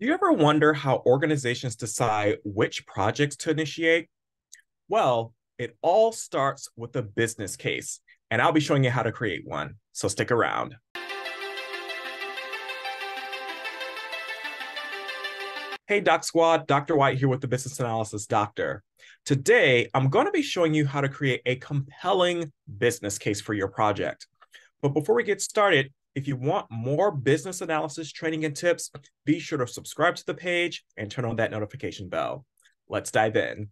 Do you ever wonder how organizations decide which projects to initiate? Well, it all starts with a business case, and I'll be showing you how to create one, so stick around. Hey, Doc Squad, Dr. White here with the Business Analysis Doctor. Today, I'm going to be showing you how to create a compelling business case for your project. But before we get started, if you want more business analysis training and tips, be sure to subscribe to the page and turn on that notification bell. Let's dive in.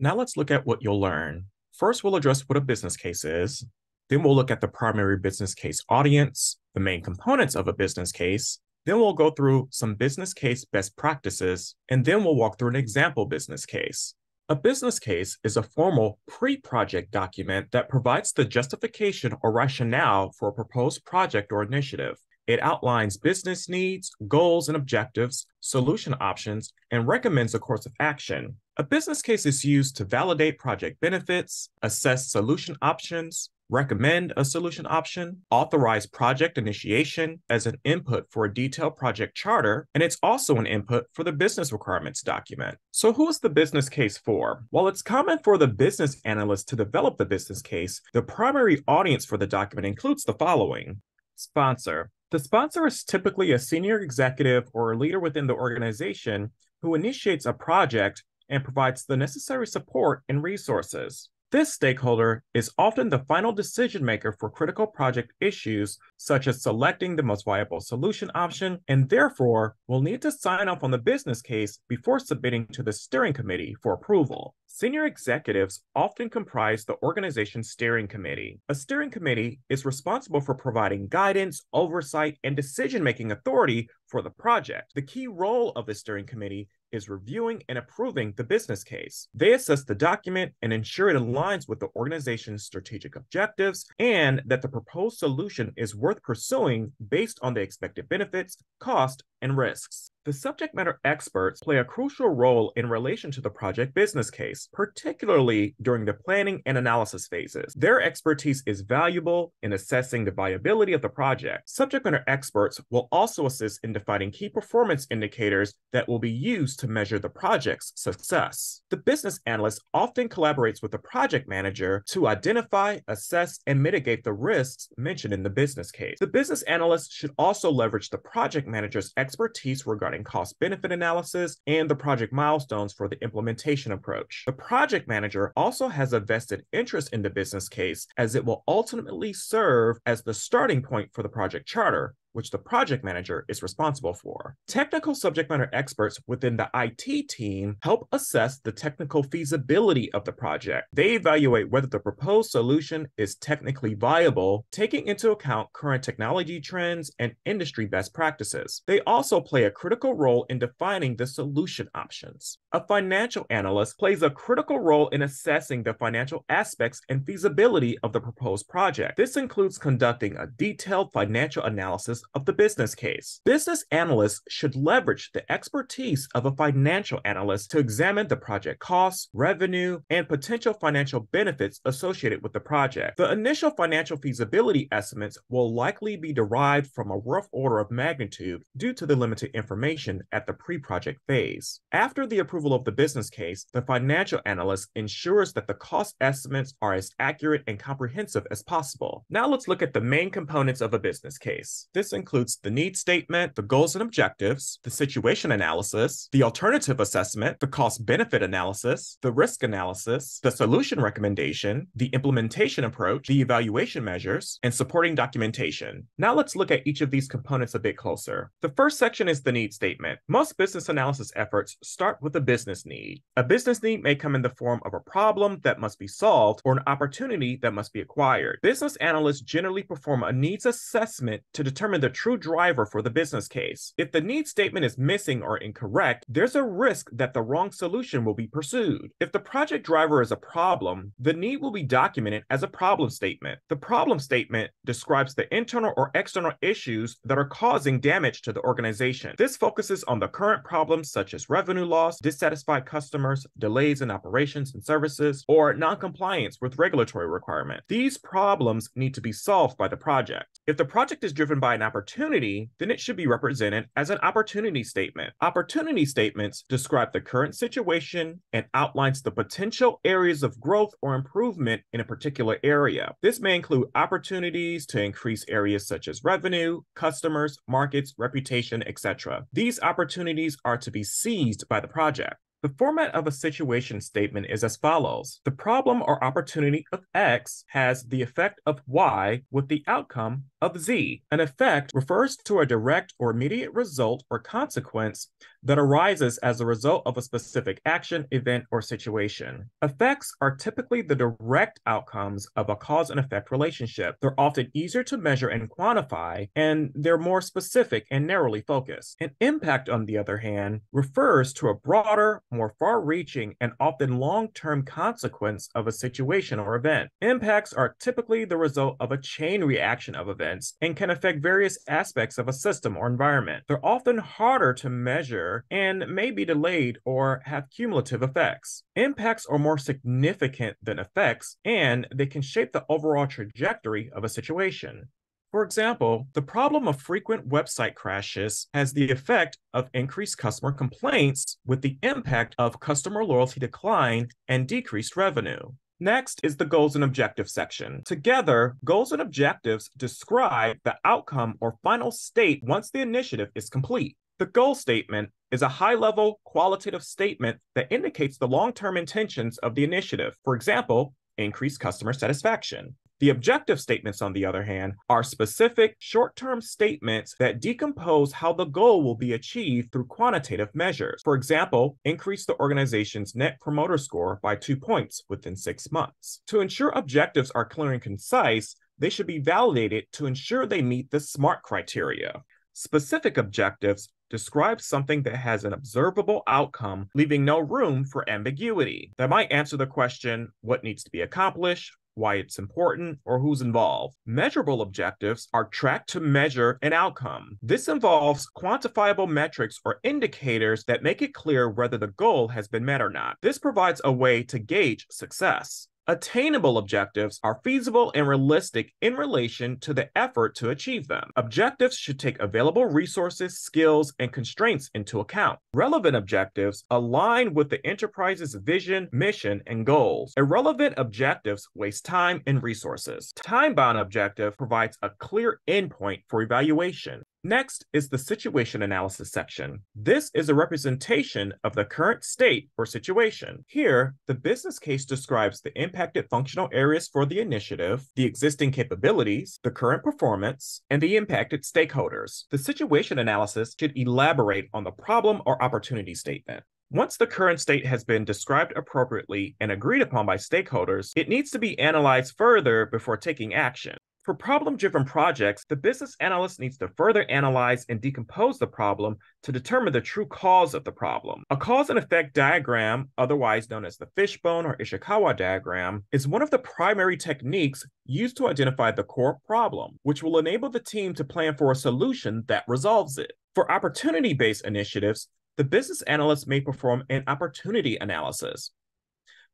Now let's look at what you'll learn. First, we'll address what a business case is. Then we'll look at the primary business case audience, the main components of a business case. Then we'll go through some business case best practices, and then we'll walk through an example business case. A business case is a formal pre-project document that provides the justification or rationale for a proposed project or initiative. It outlines business needs, goals and objectives, solution options, and recommends a course of action. A business case is used to validate project benefits, assess solution options, recommend a solution option, authorize project initiation as an input for a detailed project charter, and it's also an input for the business requirements document. So who is the business case for? While it's common for the business analyst to develop the business case, the primary audience for the document includes the following. Sponsor. The sponsor is typically a senior executive or a leader within the organization who initiates a project and provides the necessary support and resources. This stakeholder is often the final decision maker for critical project issues, such as selecting the most viable solution option, and therefore will need to sign off on the business case before submitting to the steering committee for approval. Senior executives often comprise the organization's steering committee. A steering committee is responsible for providing guidance, oversight, and decision-making authority for the project. The key role of the steering committee is reviewing and approving the business case. They assess the document and ensure it aligns with the organization's strategic objectives and that the proposed solution is worth pursuing based on the expected benefits, cost, and risks. The subject matter experts play a crucial role in relation to the project business case, particularly during the planning and analysis phases. Their expertise is valuable in assessing the viability of the project. Subject matter experts will also assist in defining key performance indicators that will be used to measure the project's success. The business analyst often collaborates with the project manager to identify, assess, and mitigate the risks mentioned in the business case. The business analyst should also leverage the project manager's expertise regarding cost-benefit analysis and the project milestones for the implementation approach. The project manager also has a vested interest in the business case, as it will ultimately serve as the starting point for the project charter, which the project manager is responsible for. Technical subject matter experts within the IT team help assess the technical feasibility of the project. They evaluate whether the proposed solution is technically viable, taking into account current technology trends and industry best practices. They also play a critical role in defining the solution options. A financial analyst plays a critical role in assessing the financial aspects and feasibility of the proposed project. This includes conducting a detailed financial analysis of the business case. Business analysts should leverage the expertise of a financial analyst to examine the project costs, revenue, and potential financial benefits associated with the project. The initial financial feasibility estimates will likely be derived from a rough order of magnitude due to the limited information at the pre-project phase. After the approval of the business case, the financial analyst ensures that the cost estimates are as accurate and comprehensive as possible. Now let's look at the main components of a business case. This includes the need statement, the goals and objectives, the situation analysis, the alternative assessment, the cost-benefit analysis, the risk analysis, the solution recommendation, the implementation approach, the evaluation measures, and supporting documentation. Now let's look at each of these components a bit closer. The first section is the need statement. Most business analysis efforts start with a business need. A business need may come in the form of a problem that must be solved or an opportunity that must be acquired. Business analysts generally perform a needs assessment to determine the true driver for the business case. If the need statement is missing or incorrect, there's a risk that the wrong solution will be pursued. If the project driver is a problem, the need will be documented as a problem statement. The problem statement describes the internal or external issues that are causing damage to the organization. This focuses on the current problems such as revenue loss, dissatisfied customers, delays in operations and services, or non-compliance with regulatory requirements. These problems need to be solved by the project. If the project is driven by an opportunity, then it should be represented as an opportunity statement. Opportunity statements describe the current situation and outlines the potential areas of growth or improvement in a particular area. This may include opportunities to increase areas such as revenue, customers, markets, reputation, etc. These opportunities are to be seized by the project. The format of a situation statement is as follows. The problem or opportunity of X has the effect of Y with the outcome of Z. An effect refers to a direct or immediate result or consequence that arises as a result of a specific action, event, or situation. Effects are typically the direct outcomes of a cause and effect relationship. They're often easier to measure and quantify, and they're more specific and narrowly focused. An impact, on the other hand, refers to a broader, more far-reaching, and often long-term consequence of a situation or event. Impacts are typically the result of a chain reaction of events and can affect various aspects of a system or environment. They're often harder to measure and may be delayed or have cumulative effects. Impacts are more significant than effects, and they can shape the overall trajectory of a situation. For example, the problem of frequent website crashes has the effect of increased customer complaints with the impact of customer loyalty decline and decreased revenue. Next is the goals and objectives section. Together, goals and objectives describe the outcome or final state once the initiative is complete. The goal statement is a high-level qualitative statement that indicates the long-term intentions of the initiative. For example, increase customer satisfaction. The objective statements, on the other hand, are specific short-term statements that decompose how the goal will be achieved through quantitative measures. For example, increase the organization's net promoter score by 2 points within 6 months. To ensure objectives are clear and concise, they should be validated to ensure they meet the SMART criteria. Specific objectives describe something that has an observable outcome, leaving no room for ambiguity. That might answer the question, what needs to be accomplished, why it's important, or who's involved. Measurable objectives are tracked to measure an outcome. This involves quantifiable metrics or indicators that make it clear whether the goal has been met or not. This provides a way to gauge success. Attainable objectives are feasible and realistic in relation to the effort to achieve them. Objectives should take available resources, skills, and constraints into account. Relevant objectives align with the enterprise's vision, mission, and goals. Irrelevant objectives waste time and resources. Time-bound objective provides a clear endpoint for evaluation. Next is the situation analysis section. This is a representation of the current state or situation. Here, the business case describes the impacted functional areas for the initiative, the existing capabilities, the current performance, and the impacted stakeholders. The situation analysis should elaborate on the problem or opportunity statement. Once the current state has been described appropriately and agreed upon by stakeholders, it needs to be analyzed further before taking action. For problem-driven projects, the business analyst needs to further analyze and decompose the problem to determine the true cause of the problem. A cause and effect diagram, otherwise known as the fishbone or Ishikawa diagram, is one of the primary techniques used to identify the core problem, which will enable the team to plan for a solution that resolves it. For opportunity-based initiatives, the business analyst may perform an opportunity analysis.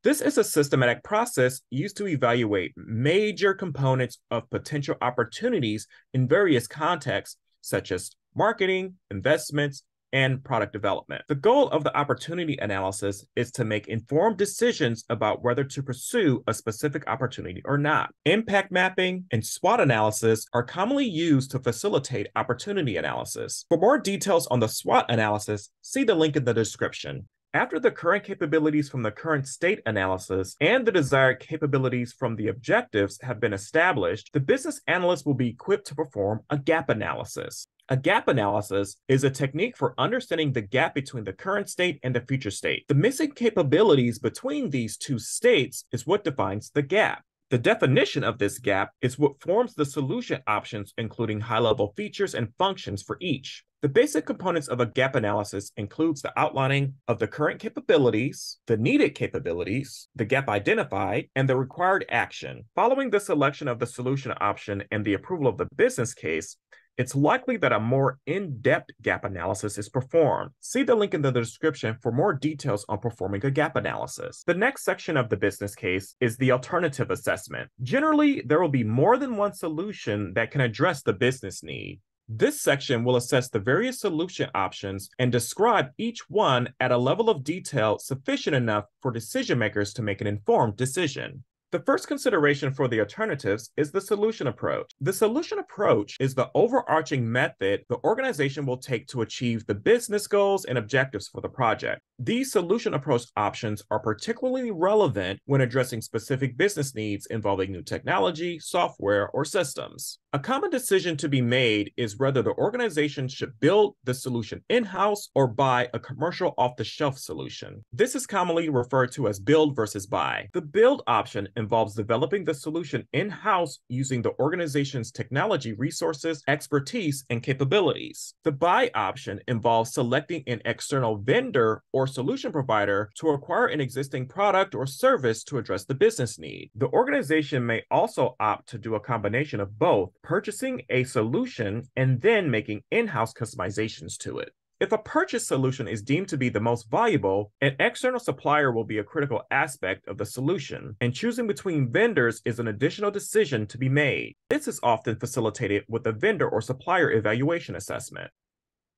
This is a systematic process used to evaluate major components of potential opportunities in various contexts, such as marketing, investments, and product development. The goal of the opportunity analysis is to make informed decisions about whether to pursue a specific opportunity or not. Impact mapping and SWOT analysis are commonly used to facilitate opportunity analysis. For more details on the SWOT analysis, see the link in the description. After the current capabilities from the current state analysis and the desired capabilities from the objectives have been established, the business analyst will be equipped to perform a gap analysis. A gap analysis is a technique for understanding the gap between the current state and the future state. The missing capabilities between these two states is what defines the gap. The definition of this gap is what forms the solution options, including high-level features and functions for each. The basic components of a gap analysis includes the outlining of the current capabilities, the needed capabilities, the gap identified, and the required action. Following the selection of the solution option and the approval of the business case, it's likely that a more in-depth gap analysis is performed. See the link in the description for more details on performing a gap analysis. The next section of the business case is the alternative assessment. Generally, there will be more than one solution that can address the business need. This section will assess the various solution options and describe each one at a level of detail sufficient enough for decision makers to make an informed decision. The first consideration for the alternatives is the solution approach. The solution approach is the overarching method the organization will take to achieve the business goals and objectives for the project. These solution approach options are particularly relevant when addressing specific business needs involving new technology, software, or systems. A common decision to be made is whether the organization should build the solution in-house or buy a commercial off-the-shelf solution. This is commonly referred to as build versus buy. The build option involves developing the solution in-house using the organization's technology resources, expertise, and capabilities. The buy option involves selecting an external vendor or solution provider to acquire an existing product or service to address the business need. The organization may also opt to do a combination of both, purchasing a solution and then making in-house customizations to it. If a purchase solution is deemed to be the most valuable, an external supplier will be a critical aspect of the solution, and choosing between vendors is an additional decision to be made. This is often facilitated with a vendor or supplier evaluation assessment.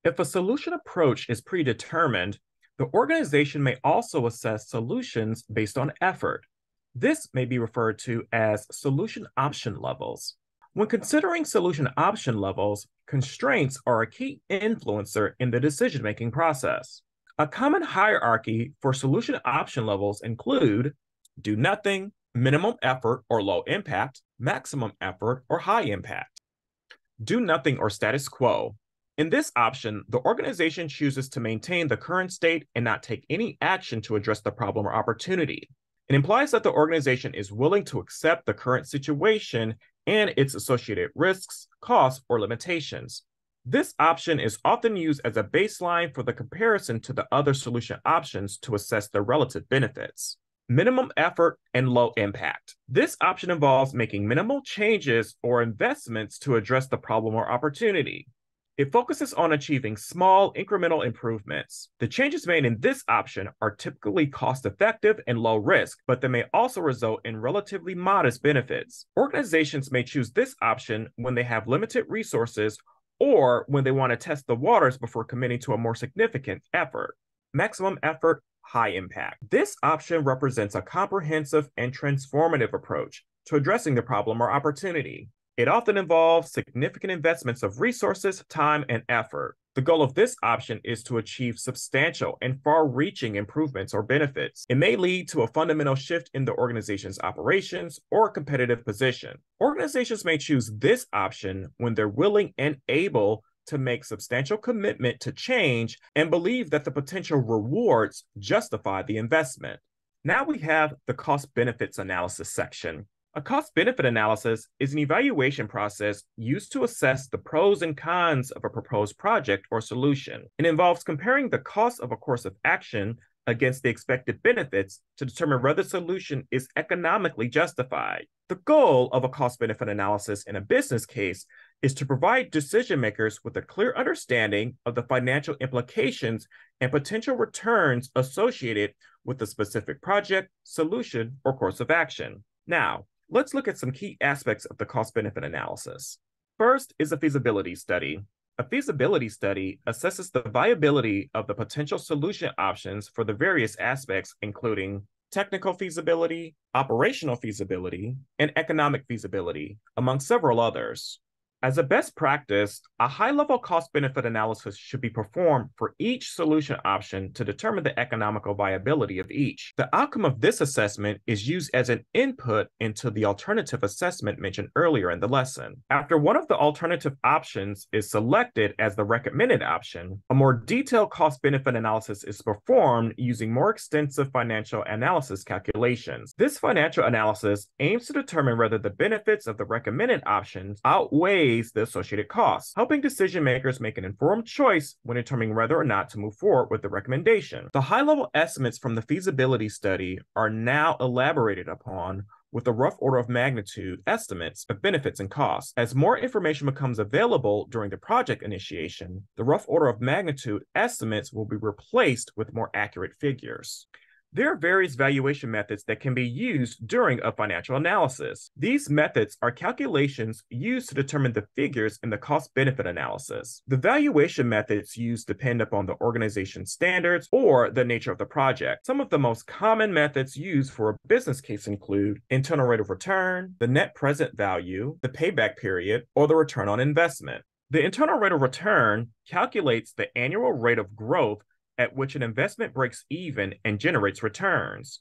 If a solution approach is predetermined, the organization may also assess solutions based on effort. This may be referred to as solution option levels. When considering solution option levels, constraints are a key influencer in the decision-making process. A common hierarchy for solution option levels include do nothing, minimum effort or low impact, maximum effort or high impact. Do nothing or status quo. In this option, the organization chooses to maintain the current state and not take any action to address the problem or opportunity. It implies that the organization is willing to accept the current situation and its associated risks, costs, or limitations. This option is often used as a baseline for the comparison to the other solution options to assess their relative benefits. Minimum effort and low impact. This option involves making minimal changes or investments to address the problem or opportunity. It focuses on achieving small incremental improvements. The changes made in this option are typically cost-effective and low risk, but they may also result in relatively modest benefits. Organizations may choose this option when they have limited resources or when they want to test the waters before committing to a more significant effort. Maximum effort, high impact. This option represents a comprehensive and transformative approach to addressing the problem or opportunity. It often involves significant investments of resources, time, and effort. The goal of this option is to achieve substantial and far-reaching improvements or benefits. It may lead to a fundamental shift in the organization's operations or competitive position. Organizations may choose this option when they're willing and able to make substantial commitment to change and believe that the potential rewards justify the investment. Now we have the cost-benefits analysis section. A cost-benefit analysis is an evaluation process used to assess the pros and cons of a proposed project or solution. It involves comparing the cost of a course of action against the expected benefits to determine whether the solution is economically justified. The goal of a cost-benefit analysis in a business case is to provide decision makers with a clear understanding of the financial implications and potential returns associated with a specific project, solution, or course of action. Now, let's look at some key aspects of the cost-benefit analysis. First is a feasibility study. A feasibility study assesses the viability of the potential solution options for the various aspects, including technical feasibility, operational feasibility, and economic feasibility, among several others. As a best practice, a high-level cost-benefit analysis should be performed for each solution option to determine the economical viability of each. The outcome of this assessment is used as an input into the alternative assessment mentioned earlier in the lesson. After one of the alternative options is selected as the recommended option, a more detailed cost-benefit analysis is performed using more extensive financial analysis calculations. This financial analysis aims to determine whether the benefits of the recommended options outweigh the associated costs, helping decision makers make an informed choice when determining whether or not to move forward with the recommendation. The high-level estimates from the feasibility study are now elaborated upon with a rough order of magnitude estimates of benefits and costs. As more information becomes available during the project initiation, the rough order of magnitude estimates will be replaced with more accurate figures. There are various valuation methods that can be used during a financial analysis. These methods are calculations used to determine the figures in the cost-benefit analysis. The valuation methods used depend upon the organization's standards or the nature of the project. Some of the most common methods used for a business case include internal rate of return, the net present value, the payback period, or the return on investment. The internal rate of return calculates the annual rate of growth at which an investment breaks even and generates returns.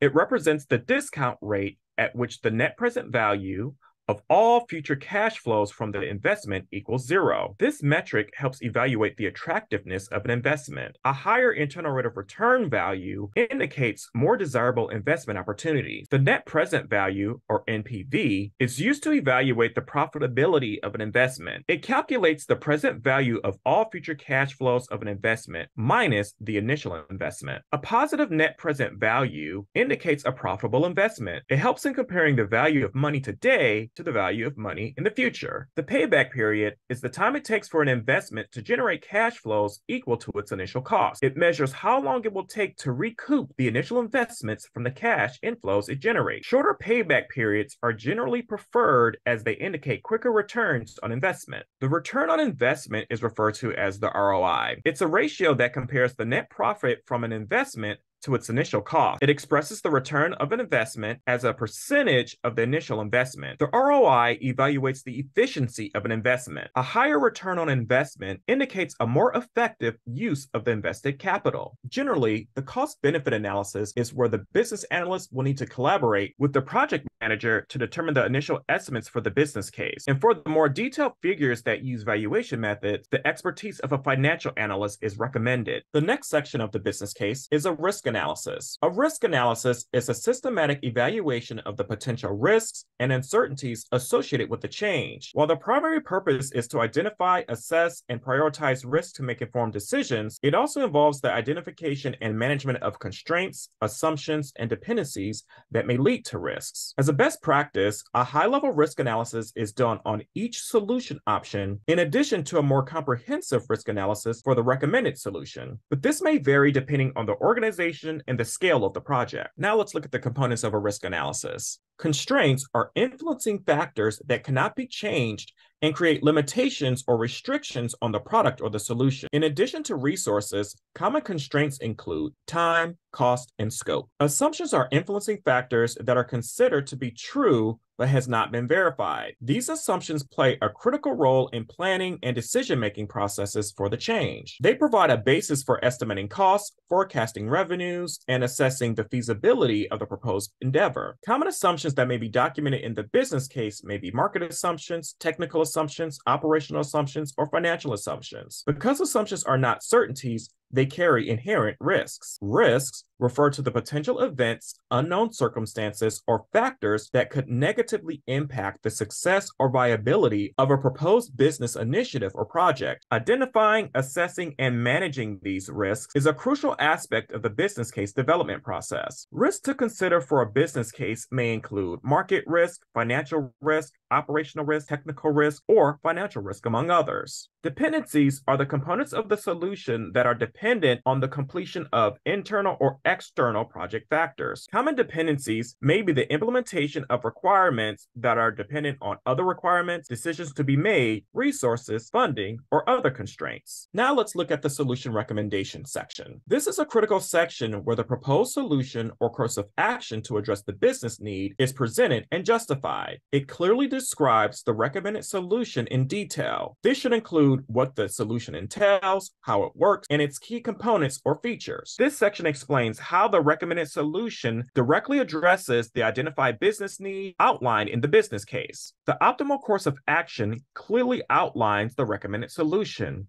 It represents the discount rate at which the net present value of all future cash flows from the investment equals zero. This metric helps evaluate the attractiveness of an investment. A higher internal rate of return value indicates more desirable investment opportunities. The net present value, or NPV, is used to evaluate the profitability of an investment. It calculates the present value of all future cash flows of an investment minus the initial investment. A positive net present value indicates a profitable investment. It helps in comparing the value of money today to the value of money in the future. The payback period is the time it takes for an investment to generate cash flows equal to its initial cost. It measures how long it will take to recoup the initial investments from the cash inflows it generates. Shorter payback periods are generally preferred as they indicate quicker returns on investment. The return on investment is referred to as the ROI. It's a ratio that compares the net profit from an investment to its initial cost. It expresses the return of an investment as a percentage of the initial investment. The ROI evaluates the efficiency of an investment. A higher return on investment indicates a more effective use of the invested capital. Generally, the cost-benefit analysis is where the business analyst will need to collaborate with the project manager to determine the initial estimates for the business case. And for the more detailed figures that use valuation methods, the expertise of a financial analyst is recommended. The next section of the business case is a risk analysis. A risk analysis is a systematic evaluation of the potential risks and uncertainties associated with the change. While the primary purpose is to identify, assess, and prioritize risk to make informed decisions, it also involves the identification and management of constraints, assumptions, and dependencies that may lead to risks. As a best practice, a high-level risk analysis is done on each solution option in addition to a more comprehensive risk analysis for the recommended solution. But this may vary depending on the organization and the scale of the project. Now let's look at the components of a risk analysis. Constraints are influencing factors that cannot be changed and create limitations or restrictions on the product or the solution. In addition to resources, common constraints include time, cost, and scope. Assumptions are influencing factors that are considered to be true but has not been verified. These assumptions play a critical role in planning and decision-making processes for the change. They provide a basis for estimating costs, forecasting revenues, and assessing the feasibility of the proposed endeavor. Common assumptions that may be documented in the business case may be market assumptions, technical assumptions, operational assumptions, or financial assumptions. Because assumptions are not certainties, they carry inherent risks. Risks refer to the potential events, unknown circumstances, or factors that could negatively impact the success or viability of a proposed business initiative or project. Identifying, assessing, and managing these risks is a crucial aspect of the business case development process. Risks to consider for a business case may include market risk, financial risk, operational risk, technical risk, or financial risk, among others. Dependencies are the components of the solution that are dependent on the completion of internal or external project factors. Common dependencies may be the implementation of requirements that are dependent on other requirements, decisions to be made, resources, funding, or other constraints. Now let's look at the solution recommendation section. This is a critical section where the proposed solution or course of action to address the business need is presented and justified. It clearly describes the recommended solution in detail. This should include what the solution entails, how it works, and its key components or features. This section explains how the recommended solution directly addresses the identified business need outlined in the business case. The optimal course of action clearly outlines the recommended solution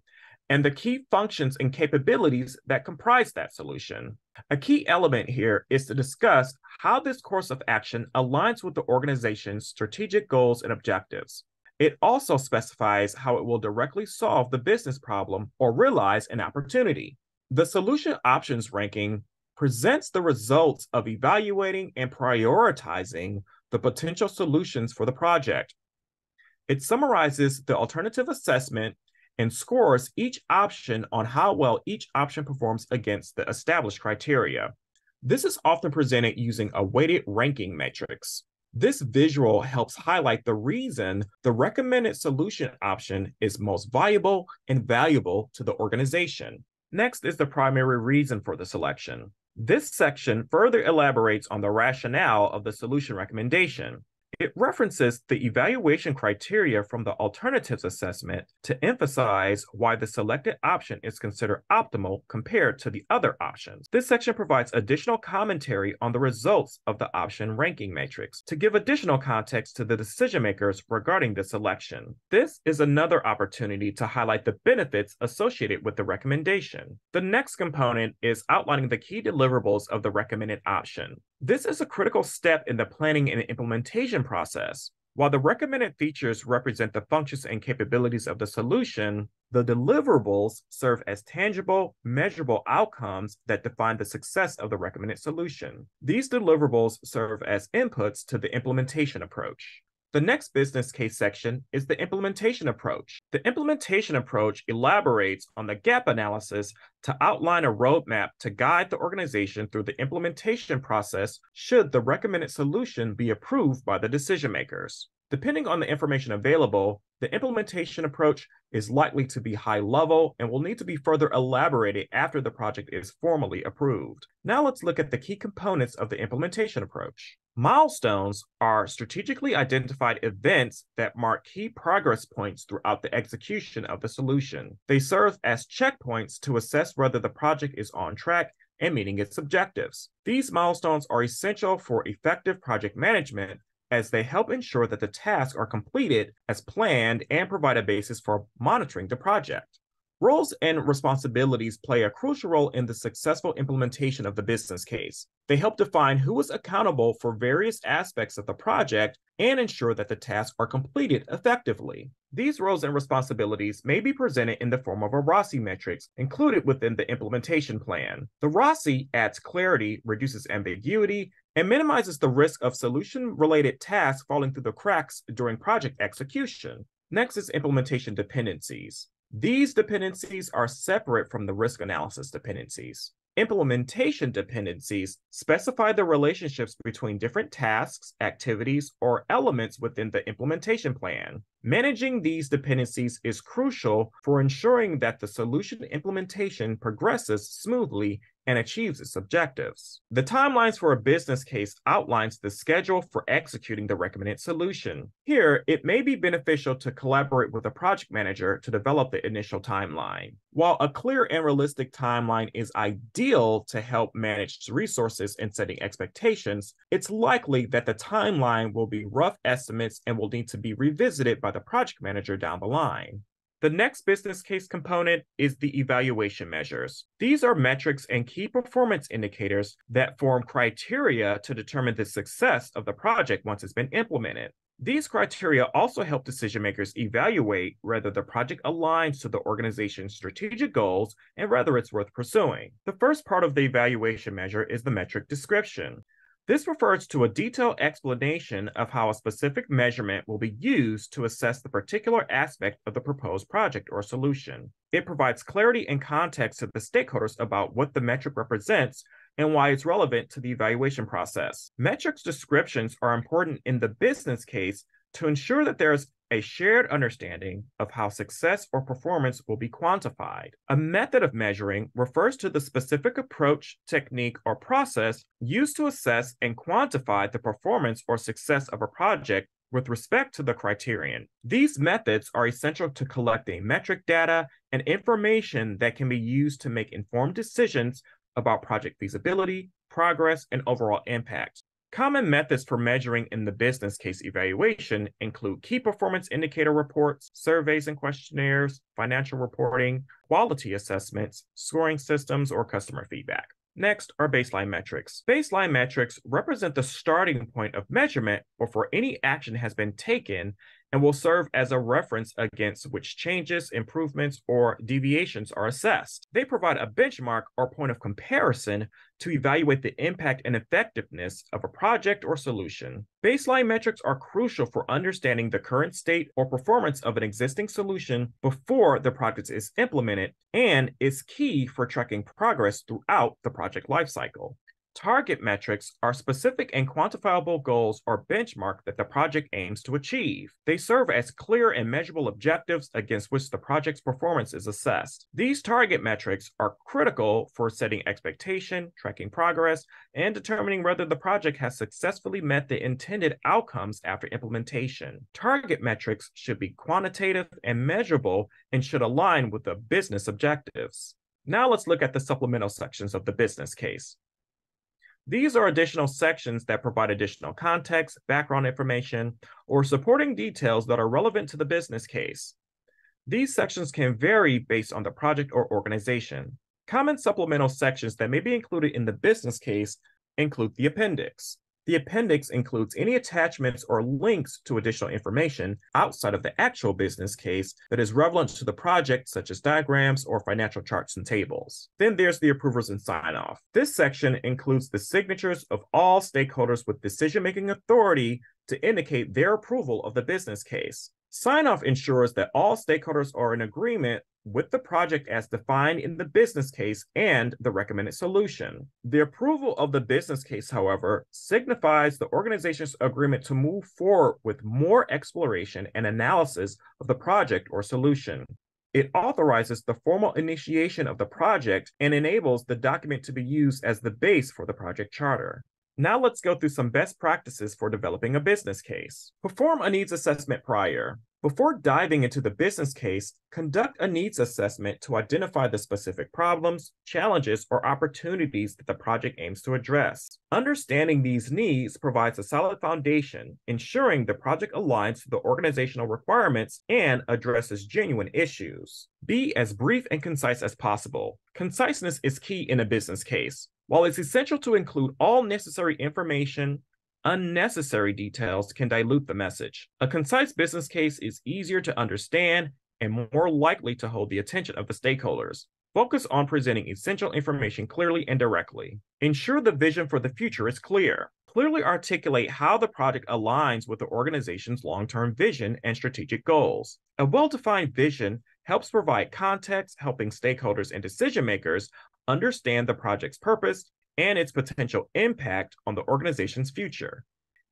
and the key functions and capabilities that comprise that solution. A key element here is to discuss how this course of action aligns with the organization's strategic goals and objectives. It also specifies how it will directly solve the business problem or realize an opportunity. The solution options ranking presents the results of evaluating and prioritizing the potential solutions for the project. It summarizes the alternative assessment and scores each option on how well each option performs against the established criteria. This is often presented using a weighted ranking matrix. This visual helps highlight the reason the recommended solution option is most viable and valuable to the organization. Next is the primary reason for the selection. This section further elaborates on the rationale of the solution recommendation. It references the evaluation criteria from the alternatives assessment to emphasize why the selected option is considered optimal compared to the other options. This section provides additional commentary on the results of the option ranking matrix to give additional context to the decision makers regarding the selection. This is another opportunity to highlight the benefits associated with the recommendation. The next component is outlining the key deliverables of the recommended option. This is a critical step in the planning and implementation process. While the recommended features represent the functions and capabilities of the solution, the deliverables serve as tangible, measurable outcomes that define the success of the recommended solution. These deliverables serve as inputs to the implementation approach. The next business case section is the implementation approach. The implementation approach elaborates on the gap analysis to outline a roadmap to guide the organization through the implementation process should the recommended solution be approved by the decision makers. Depending on the information available, the implementation approach is likely to be high level and will need to be further elaborated after the project is formally approved. Now let's look at the key components of the implementation approach. Milestones are strategically identified events that mark key progress points throughout the execution of the solution. They serve as checkpoints to assess whether the project is on track and meeting its objectives. These milestones are essential for effective project management, as they help ensure that the tasks are completed as planned and provide a basis for monitoring the project. Roles and responsibilities play a crucial role in the successful implementation of the business case. They help define who is accountable for various aspects of the project and ensure that the tasks are completed effectively. These roles and responsibilities may be presented in the form of a ROSI matrix included within the implementation plan. The ROSI adds clarity, reduces ambiguity, and minimizes the risk of solution-related tasks falling through the cracks during project execution. Next is implementation dependencies. These dependencies are separate from the risk analysis dependencies. Implementation dependencies specify the relationships between different tasks, activities, or elements within the implementation plan. Managing these dependencies is crucial for ensuring that the solution implementation progresses smoothly and achieves its objectives. The timelines for a business case outlines the schedule for executing the recommended solution. Here, it may be beneficial to collaborate with a project manager to develop the initial timeline. While a clear and realistic timeline is ideal to help manage resources and setting expectations, it's likely that the timeline will be rough estimates and will need to be revisited by the project manager down the line. The next business case component is the evaluation measures. These are metrics and key performance indicators that form criteria to determine the success of the project once it's been implemented. These criteria also help decision makers evaluate whether the project aligns to the organization's strategic goals and whether it's worth pursuing. The first part of the evaluation measure is the metric description. This refers to a detailed explanation of how a specific measurement will be used to assess the particular aspect of the proposed project or solution. It provides clarity and context to the stakeholders about what the metric represents and why it's relevant to the evaluation process. Metrics descriptions are important in the business case to ensure that there's a shared understanding of how success or performance will be quantified. A method of measuring refers to the specific approach, technique, or process used to assess and quantify the performance or success of a project with respect to the criterion. These methods are essential to collecting metric data and information that can be used to make informed decisions about project feasibility, progress, and overall impact. Common methods for measuring in the business case evaluation include key performance indicator reports, surveys and questionnaires, financial reporting, quality assessments, scoring systems, or customer feedback. Next are baseline metrics. Baseline metrics represent the starting point of measurement before any action has been taken and will serve as a reference against which changes, improvements, or deviations are assessed. They provide a benchmark or point of comparison to evaluate the impact and effectiveness of a project or solution. Baseline metrics are crucial for understanding the current state or performance of an existing solution before the project is implemented and is key for tracking progress throughout the project lifecycle. Target metrics are specific and quantifiable goals or benchmark that the project aims to achieve. They serve as clear and measurable objectives against which the project's performance is assessed. These target metrics are critical for setting expectation, tracking progress, and determining whether the project has successfully met the intended outcomes after implementation. Target metrics should be quantitative and measurable and should align with the business objectives. Now let's look at the supplemental sections of the business case. These are additional sections that provide additional context, background information, or supporting details that are relevant to the business case. These sections can vary based on the project or organization. Common supplemental sections that may be included in the business case include the appendix. The appendix includes any attachments or links to additional information outside of the actual business case that is relevant to the project, such as diagrams or financial charts and tables. Then there's the approvers and sign-off. This section includes the signatures of all stakeholders with decision-making authority to indicate their approval of the business case. Sign-off ensures that all stakeholders are in agreement with the project as defined in the business case and the recommended solution. The approval of the business case, however, signifies the organization's agreement to move forward with more exploration and analysis of the project or solution. It authorizes the formal initiation of the project and enables the document to be used as the base for the project charter. Now let's go through some best practices for developing a business case. Perform a needs assessment prior. Before diving into the business case, conduct a needs assessment to identify the specific problems, challenges, or opportunities that the project aims to address. Understanding these needs provides a solid foundation, ensuring the project aligns to the organizational requirements and addresses genuine issues. Be as brief and concise as possible. Conciseness is key in a business case. While it's essential to include all necessary information, unnecessary details can dilute the message. A concise business case is easier to understand and more likely to hold the attention of the stakeholders. Focus on presenting essential information clearly and directly. Ensure the vision for the future is clear. Clearly articulate how the project aligns with the organization's long-term vision and strategic goals. A well-defined vision helps provide context, helping stakeholders and decision-makers understand the project's purpose and its potential impact on the organization's future.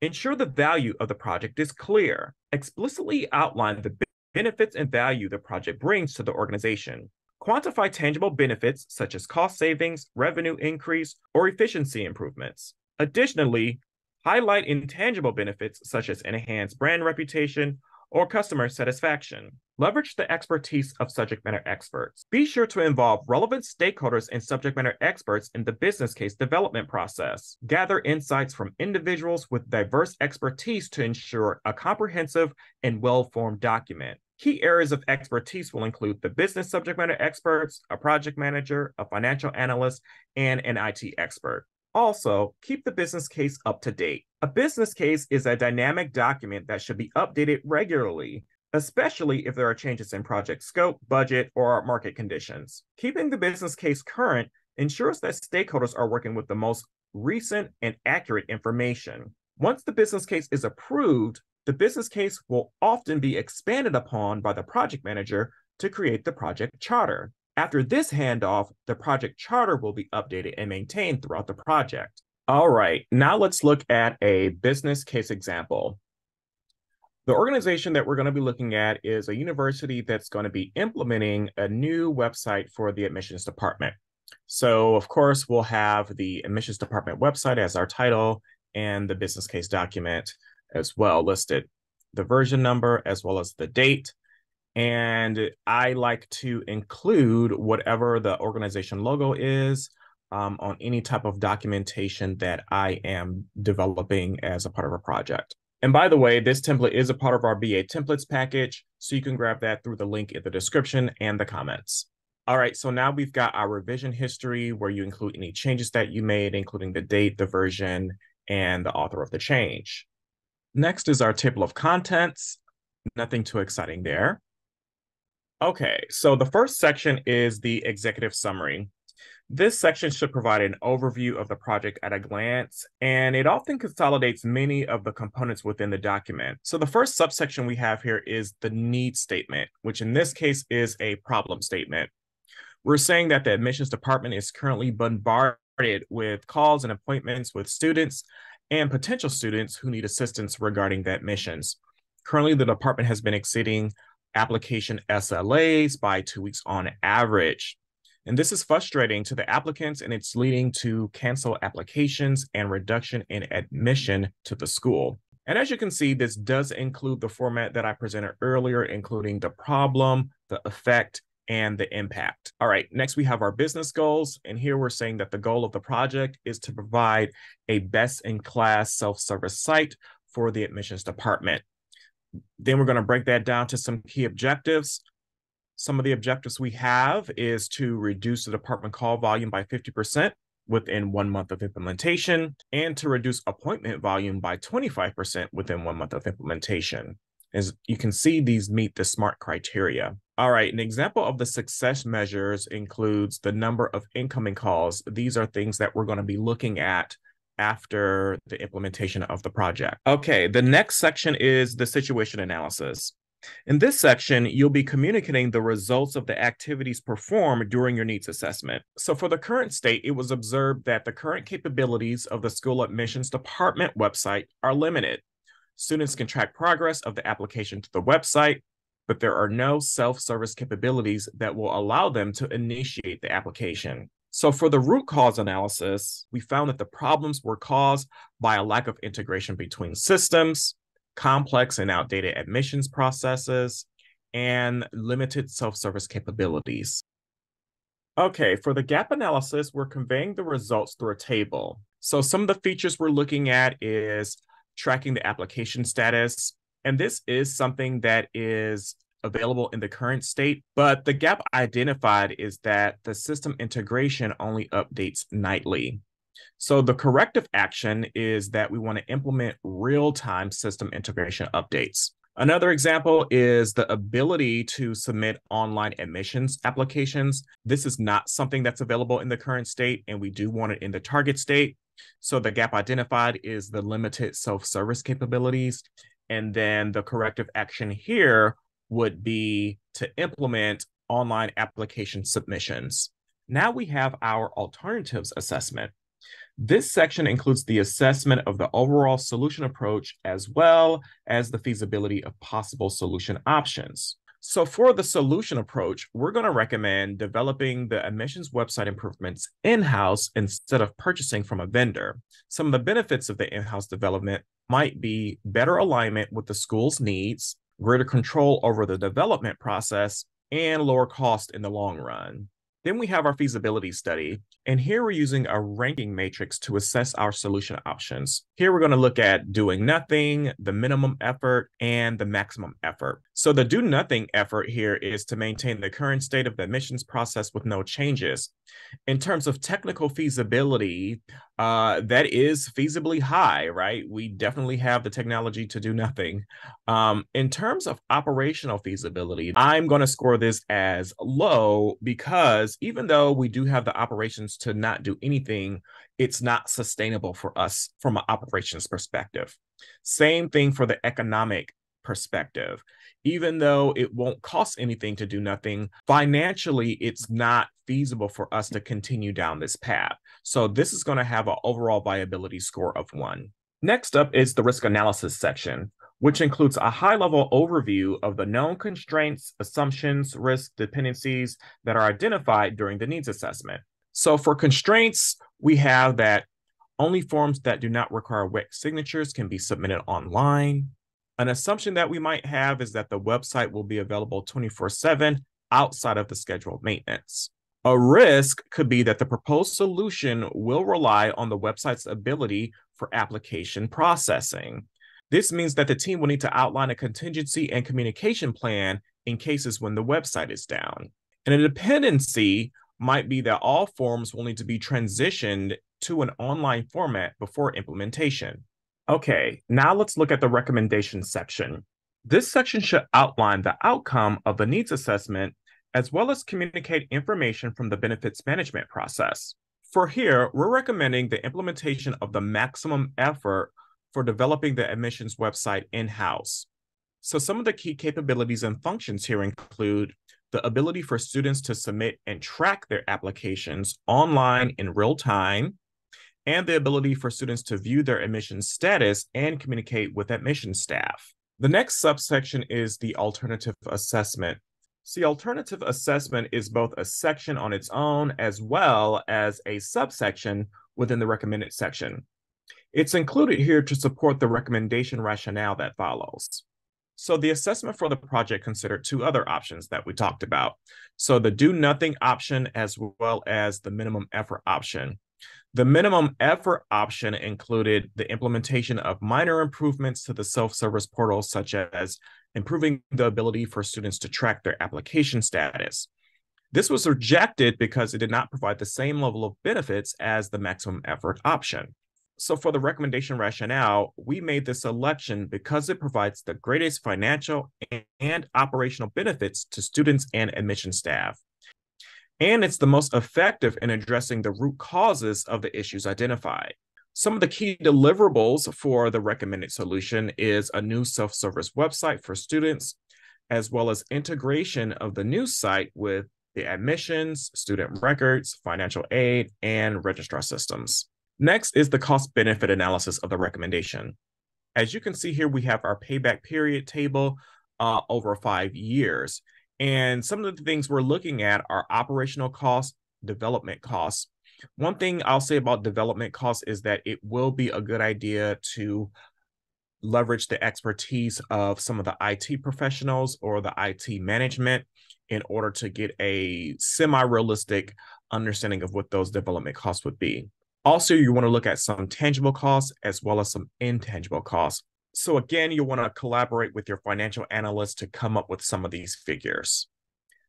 Ensure the value of the project is clear. Explicitly outline the benefits and value the project brings to the organization. Quantify tangible benefits such as cost savings, revenue increase, or efficiency improvements. Additionally, highlight intangible benefits such as enhanced brand reputation or customer satisfaction. Leverage the expertise of subject matter experts. Be sure to involve relevant stakeholders and subject matter experts in the business case development process. Gather insights from individuals with diverse expertise to ensure a comprehensive and well-formed document. Key areas of expertise will include the business subject matter experts, a project manager, a financial analyst, and an IT expert. Also, keep the business case up to date. A business case is a dynamic document that should be updated regularly, especially if there are changes in project scope, budget, or market conditions. Keeping the business case current ensures that stakeholders are working with the most recent and accurate information. Once the business case is approved, the business case will often be expanded upon by the project manager to create the project charter. After this handoff, the project charter will be updated and maintained throughout the project. All right, now let's look at a business case example. The organization that we're going to be looking at is a university that's going to be implementing a new website for the admissions department. So, of course, we'll have the admissions department website as our title and the business case document as well listed, the version number as well as the date. And I like to include whatever the organization logo is on any type of documentation that I am developing as a part of a project. And by the way, this template is a part of our BA templates package, so you can grab that through the link in the description and the comments. All right, so now we've got our revision history where you include any changes that you made, including the date, the version, and the author of the change. Next is our table of contents. Nothing too exciting there. Okay, so the first section is the executive summary. This section should provide an overview of the project at a glance, and it often consolidates many of the components within the document. So the first subsection we have here is the need statement, which in this case is a problem statement. We're saying that the admissions department is currently bombarded with calls and appointments with students and potential students who need assistance regarding the admissions. Currently, the department has been exceeding application SLAs by 2 weeks on average. And this is frustrating to the applicants, and it's leading to canceled applications and reduction in admission to the school. And as you can see, this does include the format that I presented earlier, including the problem, the effect, and the impact. All right, next we have our business goals. And here we're saying that the goal of the project is to provide a best-in-class self-service site for the admissions department. Then we're going to break that down to some key objectives. Some of the objectives we have is to reduce the department call volume by 50% within 1 month of implementation, and to reduce appointment volume by 25% within 1 month of implementation. As you can see, these meet the SMART criteria. All right, an example of the success measures includes the number of incoming calls. These are things that we're going to be looking at after the implementation of the project. Okay, the next section is the situation analysis. In this section, you'll be communicating the results of the activities performed during your needs assessment. So for the current state, it was observed that the current capabilities of the school admissions department website are limited. Students can track progress of the application to the website, but there are no self-service capabilities that will allow them to initiate the application. So for the root cause analysis, we found that the problems were caused by a lack of integration between systems, complex and outdated admissions processes, and limited self-service capabilities. Okay, for the gap analysis, we're conveying the results through a table. So some of the features we're looking at is tracking the application status, and this is something that is available in the current state, but the gap identified is that the system integration only updates nightly. So the corrective action is that we want to implement real-time system integration updates. Another example is the ability to submit online admissions applications. This is not something that's available in the current state, and we do want it in the target state. So the gap identified is the limited self-service capabilities. And then the corrective action here would be to implement online application submissions. Now we have our alternatives assessment. This section includes the assessment of the overall solution approach, as well as the feasibility of possible solution options. So for the solution approach, we're going to recommend developing the admissions website improvements in-house instead of purchasing from a vendor. Some of the benefits of the in-house development might be better alignment with the school's needs, greater control over the development process, and lower cost in the long run. Then we have our feasibility study, and here we're using a ranking matrix to assess our solution options. Here we're going to look at doing nothing, the minimum effort, and the maximum effort. So the do nothing effort here is to maintain the current state of the admissions process with no changes. In terms of technical feasibility, that is feasibly high, right? We definitely have the technology to do nothing. In terms of operational feasibility, I'm going to score this as low because even though we do have the operations to not do anything, it's not sustainable for us from an operations perspective. Same thing for the economic perspective. Even though it won't cost anything to do nothing, financially, it's not feasible for us to continue down this path. So this is going to have an overall viability score of 1. Next up is the risk analysis section, which includes a high-level overview of the known constraints, assumptions, risks, dependencies that are identified during the needs assessment. So for constraints, we have that only forms that do not require wet signatures can be submitted online. An assumption that we might have is that the website will be available 24/7 outside of the scheduled maintenance. A risk could be that the proposed solution will rely on the website's ability for application processing. This means that the team will need to outline a contingency and communication plan in cases when the website is down. And a dependency might be that all forms will need to be transitioned to an online format before implementation. Okay, now let's look at the recommendation section. This section should outline the outcome of the needs assessment, as well as communicate information from the benefits management process. For here, we're recommending the implementation of the maximum effort for developing the admissions website in-house. So some of the key capabilities and functions here include the ability for students to submit and track their applications online in real time, and the ability for students to view their admissions status and communicate with admissions staff. The next subsection is the alternative assessment. So the alternative assessment is both a section on its own as well as a subsection within the recommended section. It's included here to support the recommendation rationale that follows. So the assessment for the project considered two other options that we talked about. So the do nothing option as well as the minimum effort option. The minimum effort option included the implementation of minor improvements to the self-service portal, such as improving the ability for students to track their application status. This was rejected because it did not provide the same level of benefits as the maximum effort option. So for the recommendation rationale, we made this selection because it provides the greatest financial and operational benefits to students and admissions staff. And it's the most effective in addressing the root causes of the issues identified. Some of the key deliverables for the recommended solution is a new self-service website for students, as well as integration of the new site with the admissions, student records, financial aid, and registrar systems. Next is the cost-benefit analysis of the recommendation. As you can see here, we have our payback period table over 5 years. And some of the things we're looking at are operational costs, development costs. One thing I'll say about development costs is that it will be a good idea to leverage the expertise of some of the IT professionals or the IT management in order to get a semi-realistic understanding of what those development costs would be. Also, you want to look at some tangible costs as well as some intangible costs. So again, you want to collaborate with your financial analyst to come up with some of these figures.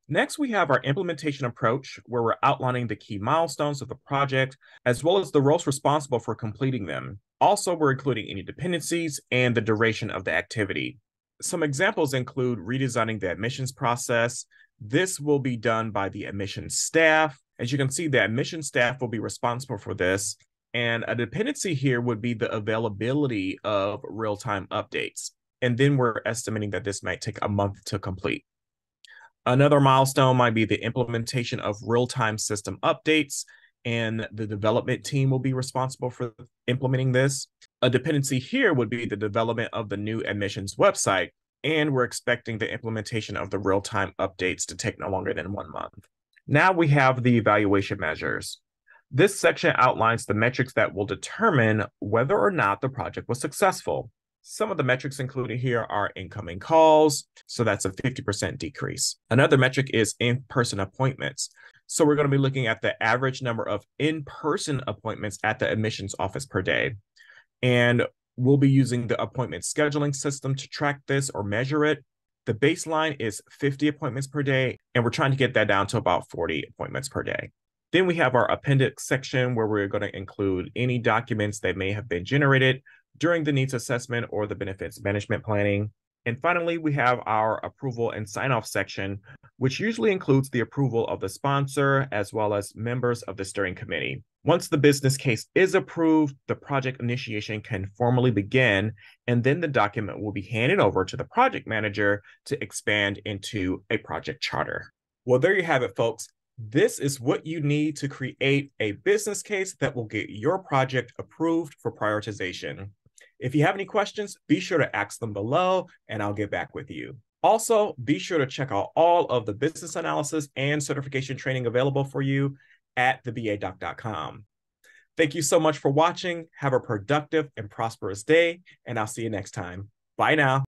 Next, we have our implementation approach, where we're outlining the key milestones of the project, as well as the roles responsible for completing them. Also, we're including any dependencies and the duration of the activity. Some examples include redesigning the admissions process. This will be done by the admissions staff. As you can see, the admissions staff will be responsible for this. And a dependency here would be the availability of real-time updates. And then we're estimating that this might take a month to complete. Another milestone might be the implementation of real-time system updates, and the development team will be responsible for implementing this. A dependency here would be the development of the new admissions website, and we're expecting the implementation of the real-time updates to take no longer than 1 month. Now we have the evaluation measures. This section outlines the metrics that will determine whether or not the project was successful. Some of the metrics included here are incoming calls, so that's a 50% decrease. Another metric is in-person appointments. So we're going to be looking at the average number of in-person appointments at the admissions office per day. And we'll be using the appointment scheduling system to track this or measure it. The baseline is 50 appointments per day, and we're trying to get that down to about 40 appointments per day. Then we have our appendix section, where we're going to include any documents that may have been generated during the needs assessment or the benefits management planning. And finally, we have our approval and sign-off section, which usually includes the approval of the sponsor as well as members of the steering committee. Once the business case is approved, the project initiation can formally begin, and then the document will be handed over to the project manager to expand into a project charter. Well, there you have it, folks. This is what you need to create a business case that will get your project approved for prioritization. If you have any questions, be sure to ask them below and I'll get back with you. Also, be sure to check out all of the business analysis and certification training available for you at thebadoc.com. Thank you so much for watching. Have a productive and prosperous day, and I'll see you next time. Bye now.